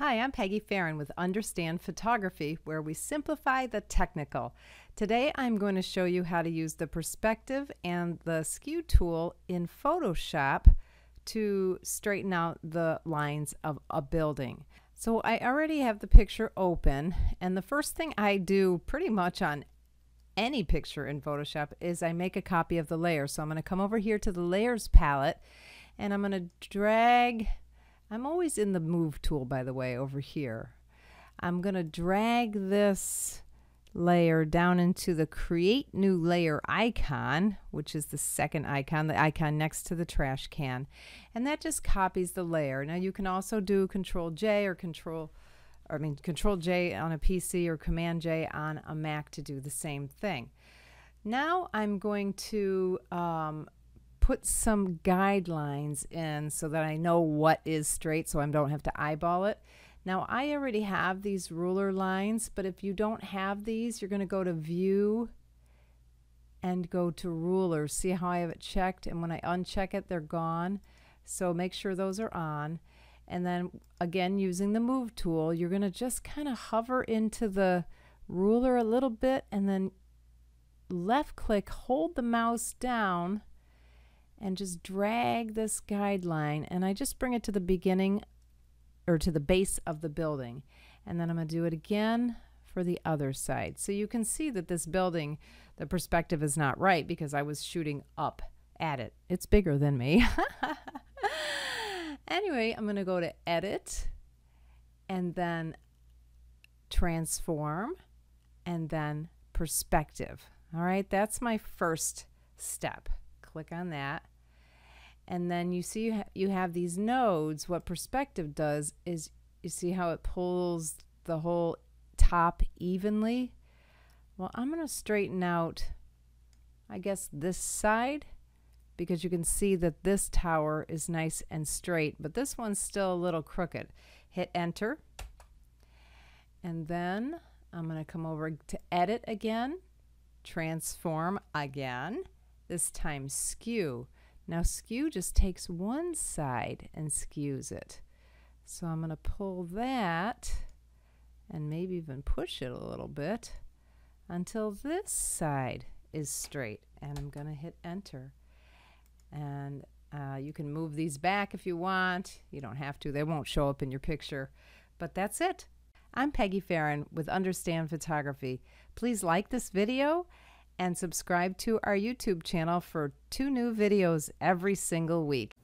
Hi, I'm Peggy Farren with Understand Photography, where we simplify the technical. Today I'm going to show you how to use the perspective and the skew tool in Photoshop to straighten out the lines of a building. So I already have the picture open, and the first thing I do pretty much on any picture in Photoshop is I make a copy of the layer. So I'm going to come over here to the Layers palette, and I'm going to drag. I'm always in the Move tool, by the way, over here. I'm going to drag this layer down into the Create New Layer icon, which is the second icon, the icon next to the trash can. And that just copies the layer. Now you can also do Control-J or Control-J on a PC or Command-J on a Mac to do the same thing. Now I'm going to put some guidelines in so that I know what is straight, so I don't have to eyeball it. Now I already have these ruler lines, but if you don't have these, you're going to go to View and go to Rulers. See how I have it checked, and when I uncheck it, they're gone. So make sure those are on. And then again, using the Move tool, you're going to just kind of hover into the ruler a little bit and then left click, hold the mouse down, and just drag this guideline, and I just bring it to the beginning or to the base of the building. And then I'm going to do it again for the other side. So you can see that this building, the perspective is not right because I was shooting up at it. It's bigger than me. Anyway, I'm going to go to Edit and then Transform and then Perspective. All right, that's my first step. Click on that. And then you see you have these nodes. What perspective does is you see how it pulls the whole top evenly. Well, I'm going to straighten out, I guess, this side, because you can see that this tower is nice and straight, but this one's still a little crooked. Hit Enter. And then I'm going to come over to Edit again, Transform again, this time Skew. Now skew just takes one side and skews it. So I'm going to pull that and maybe even push it a little bit until this side is straight, and I'm going to hit Enter. And you can move these back if you want. You don't have to. They won't show up in your picture. But that's it. I'm Peggy Farren with Understand Photography. Please like this video and subscribe to our YouTube channel for 2 new videos every single week.